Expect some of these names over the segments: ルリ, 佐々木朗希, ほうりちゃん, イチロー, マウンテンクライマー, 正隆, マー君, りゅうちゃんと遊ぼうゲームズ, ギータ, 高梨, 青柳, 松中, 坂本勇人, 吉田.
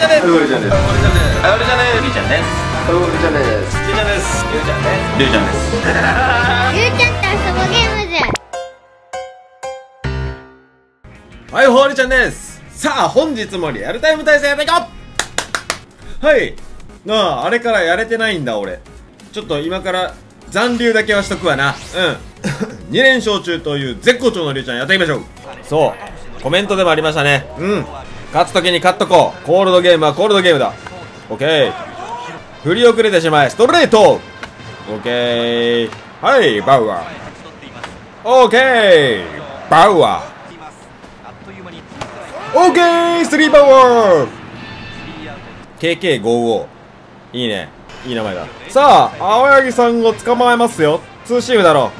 じゃねえ、うごりちゃんです、あごりちゃんです、りゅうちゃんです、あごりちゃんです、りゅうちゃんです、りゅうちゃんです、りゅうちゃんです、りゅうちゃんと遊ぼうゲームズ。はい、ほうりちゃんです。さあ本日もリアルタイム対戦やっていこう。はい、なあ、あれからやれてないんだ俺。ちょっと今から残留だけはしとくわな。うん2連勝中という絶好調のりゅうちゃんやっていきましょう。そうコメントでもありましたね。勝つときに勝っとこう。コールドゲームはコールドゲームだ。オッケー、振り遅れてしまえ、ストレート。オッケー、はい、バウアー。オッケー、バウアー。オッケー、スリーバウアー。 KK55 いいね、いい名前だ。さあ青柳さんを捕まえますよ。ツーシームだろ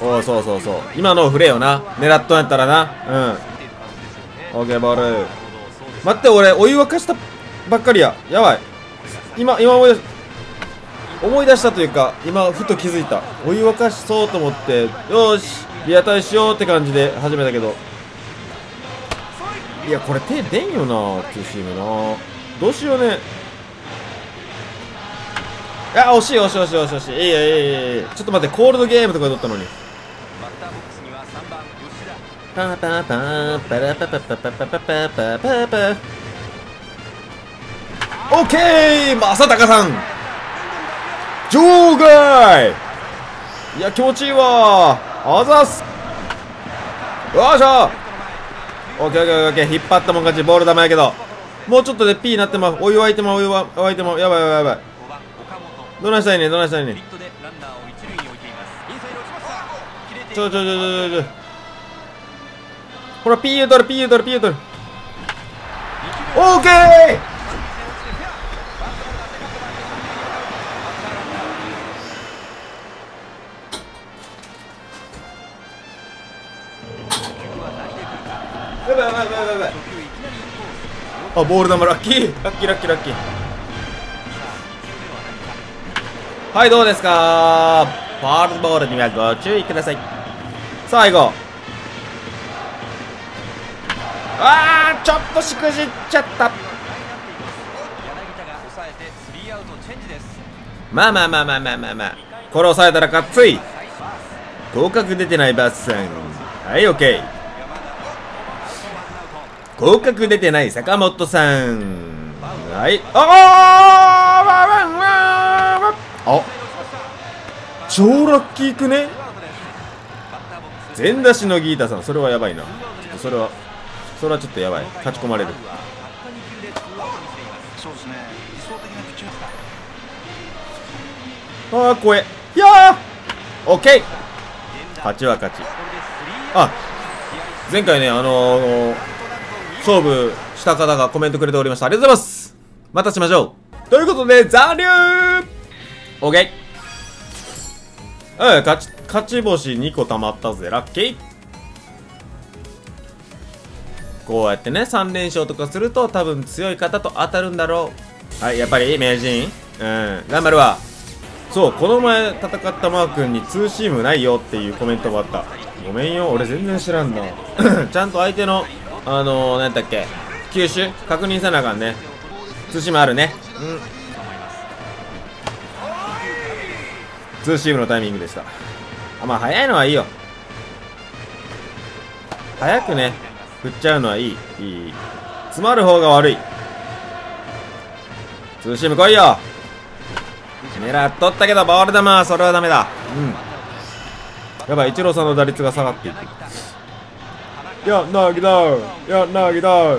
う。おお、そうそうそう、今のを振れよな、狙っとんやったらな。うん、オーケーボール。待って俺お湯沸かしたばっかりや、やばい。今思い出したというか、今ふと気づいた。お湯沸かしそうと思って、よーしリアタイしようって感じで始めたけど、いやこれ手出んよな、ツーシームな。どうしようね。あ、惜しい惜しい惜しい惜しい、いいやいいや、ちょっと待って、コールドゲームとかで取ったのに。パパパパラパパパパパパパパパパ。オッケー、正隆さん場外。いや気持ちいいわ、あざっす。よいしょ、オッケーオッケーオッケー、引っ張ったもん勝ち。ボール球やけどもうちょっとで P になってまう。お湯沸いてまう、お湯沸いてまう、やばいやばいやばい。どないしたいね、どないしたいね。ちょほら、ピーを取る、ピーを取る、ピーを取る。オーケー、やばいやばいやばいやばい。あ、ボール球、ラッキーラッキーラッキーラッキー。はい、どうですかー、ファールボールにはご注意ください。さあ行こう。あー、ちょっとしくじっちゃった。まあまあまあまあまあまあ、まあ、これ抑えたらかっつい。合格出てないバッサン。はい、オッケー、合格出てない坂本さん。はい、あ、超ラッキーくね。全出しのギータさん、それはやばいな。ちょっとそれはちょっとやばい、勝ち込まれる。ああ怖え、いやー、オッケー、勝ちは勝ち。あ、前回ね、勝負した方がコメントくれておりました。ありがとうございます。またしましょうということで、残留。オッケー、うん、勝ち星2個たまったぜ、ラッキー。こうやってね、3連勝とかすると多分強い方と当たるんだろう。はい、やっぱり名人、頑張るわ。そう、この前戦ったマー君にツーシームないよっていうコメントもあった。ごめんよ、俺全然知らんのちゃんと相手の何だっけ、球種確認せなあかんね。ツーシームあるね。うん、ツーシームのタイミングでした。あ、まあ早いのはいいよ、早くね振っちゃうのはいい。詰まる方が悪い。ツーシーム来いよ。狙っとったけどボール球、それはダメだ。うん、やばい、イチローさんの打率が下がっていってる。いや投げだ、いや投げだ、ボー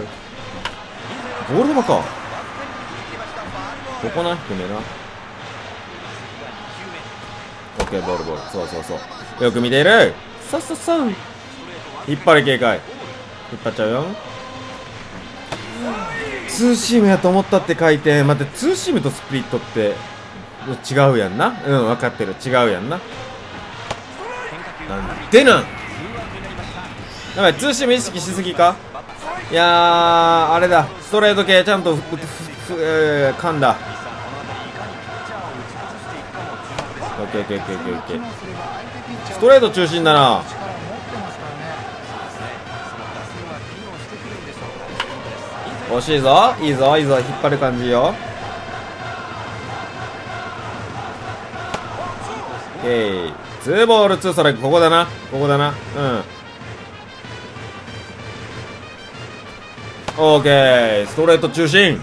ル球か。ここな、低めな。オッケー、ボールボール、そうそうそう、よく見ている。そうそうそう、引っ張り警戒、引っ張っちゃうよ。ツーシームやと思ったって回転。待って、ツーシームとスプリットって違うやんな。うん、分かってる、違うやんな。なんでなんやばい、ツーシーム意識しすぎか。いやー、あれだ、ストレート系ちゃんと噛んだ。オッケーオッケーオッケーオッケー。ストレート中心だな。オ惜しいぞ、いいぞ、いいぞ、引っ張る感じよ。ツーボールツーストライク、ここだな、ここだな、うん。オーケー、ストレート中心。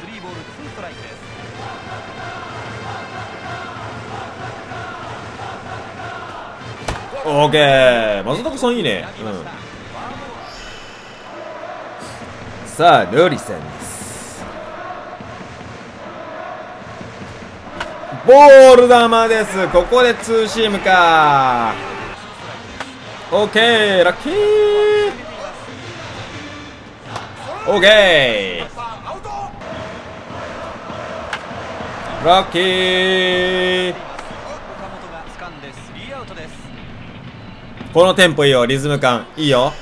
オーケー、松中さんいいね。うん、さあ、ルリさんです。ボール球です。ここでツーシームか。オーケー、ラッキー。オーケー。ラッキー。このテンポいいよ、リズム感いいよ。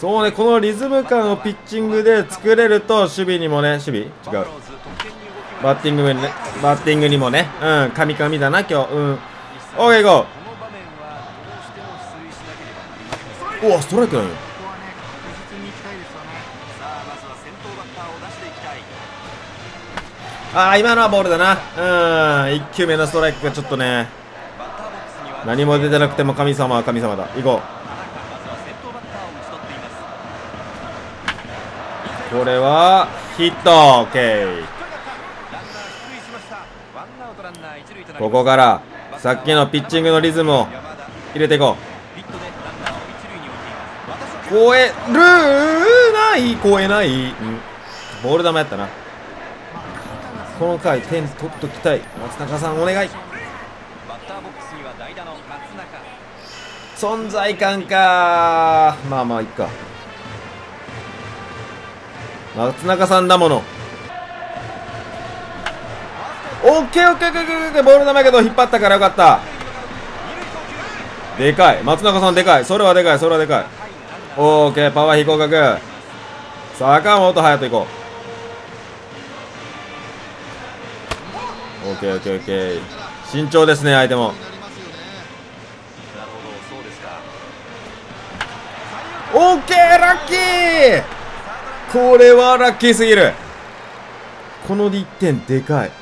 そうね、このリズム感をピッチングで作れると守備にもね、守備違うバッティングにね、バッティングにもね、うん、カミカミだな今日。うん、オーケー、ゴー。うわ、ストライクだよ。ああ、今のはボールだな。うん、1球目のストライクがちょっとね、何も出てなくても神様は神様だ。行こう。これはヒット。オッケー。ここからさっきのピッチングのリズムを入れていこう。超えるない、超えない、うん、ボール球やったな。この回点取っときたい。松中さんお願い。存在感か。まあまあいっか、松中さんだもの。オッケーオッケーオッケーオッケー。ボール球やけど引っ張ったからよかった。でかい、松中さんでかい。それはでかい、それはでかい。オッケー、パワー飛行角。坂本勇人いこう。オッケーオッケーオッケー。慎重ですね相手も。オーケー、ラッキー。これはラッキーすぎる。この1点でかい、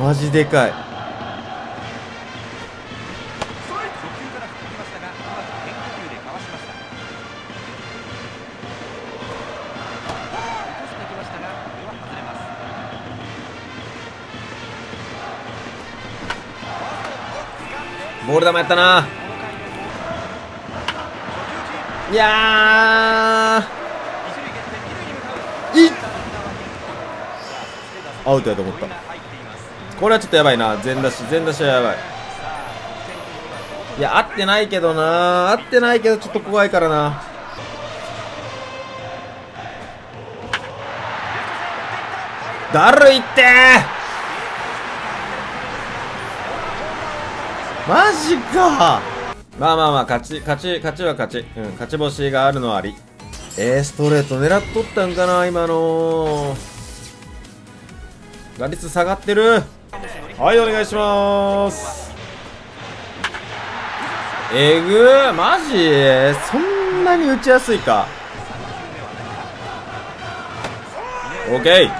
マジでかい。ボール球やったな。いやー、いっアウトやと思った。これはちょっとやばいな。全出し、全出しはやばい。いや、合ってないけどな、合ってないけどちょっと怖いからな。だるいってー、マジか。まあまあまあ、勝ちは勝ち。うん、勝ち星があるのはあり。ストレート狙っとったんかな、今の。打率下がってる。はい、お願いします。マジそんなに打ちやすいか。オーケ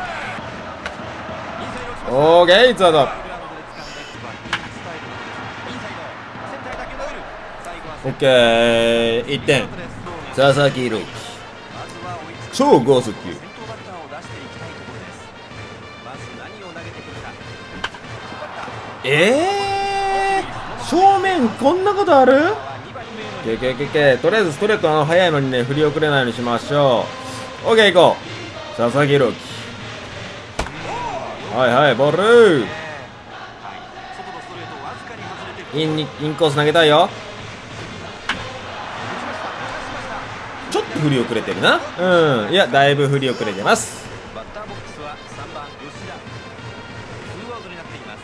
ー。オーケー、ツーアウト。オッケー、1点、佐々木朗希、超豪速球。正面こんなことある？とりあえずストレート速いのにね、振り遅れないようにしましょう。オッケー、行こう。佐々木朗希、はいはい、ボールインコース投げたいよ。振り遅れてるな。うん、いや、だいぶ振り遅れてます。バッターボックスは3番吉田。2アウトになっています。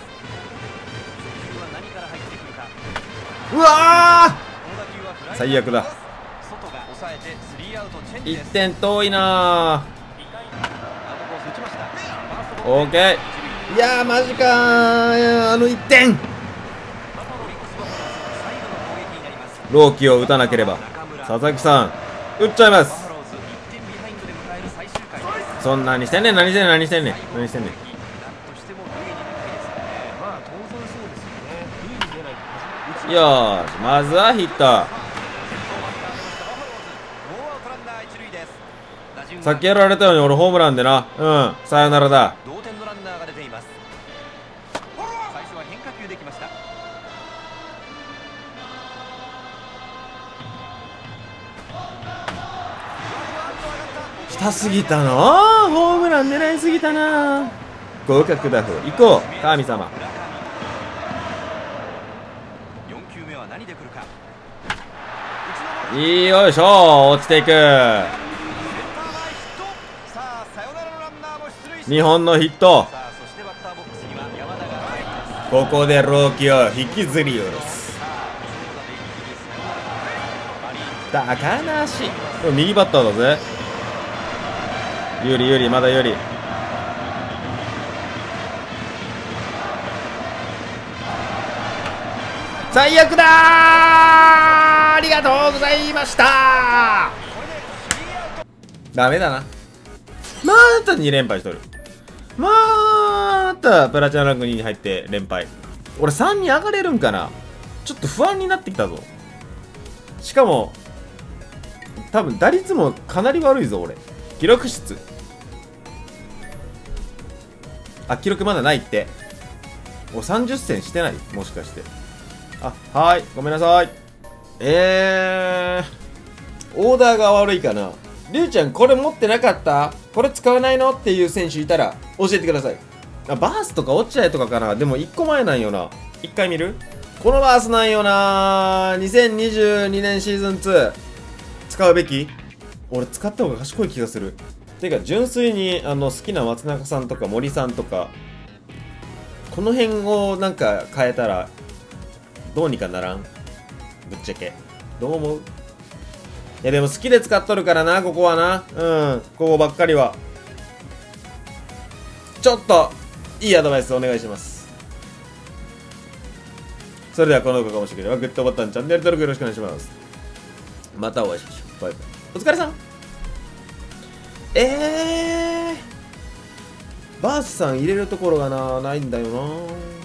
初球は何から入ってくるか。うわー、最悪だ。外が抑えて3アウトチェンジです。1点遠いな。オーケー。いやー、マジかー。あの1点、朗希を打たなければ。佐々木さん打っちゃいます。そんなにしてんねん、何してんねん、何してんねん、何してんねん。よーし、まずはヒット。さっきやられたように俺ホームランでな、うん、さよならだ。下すぎたな、ホームラン狙いすぎたな。合格だ、行こう神様。よいしょ、落ちていく。2本のヒット。ここで朗希を引きずり下ろす高梨。右バッターだぜ。有利有利、まだ有利。最悪だー、ありがとうございました。ダメだな、また2連敗しとる。またプラチナランク2に入って連敗。俺3に上がれるんかな、ちょっと不安になってきたぞ。しかも多分打率もかなり悪いぞ俺。記録室、あ、記録まだないって。もう30戦してない、もしかして。あ、はい、ごめんなさい。オーダーが悪いかな。りゅうちゃんこれ持ってなかった、これ使わないのっていう選手いたら教えてください。あ、バースとか落合とかかな。でも1個前なんよな。1回見る、このバースなんよな。2022年シーズン2使うべき。俺使った方が賢い気がする。ていうか純粋に好きな松中さんとか森さんとかこの辺をなんか変えたらどうにかならん、ぶっちゃけ。どう思う？いやでも好きで使っとるからな、ここはな。うん、ここばっかりはちょっといいアドバイスお願いします。それではこの動画が面白ければグッドボタン、チャンネル登録よろしくお願いします。またお会いしましょう。バイバイ。お疲れさん。バースさん入れるところがないんだよな。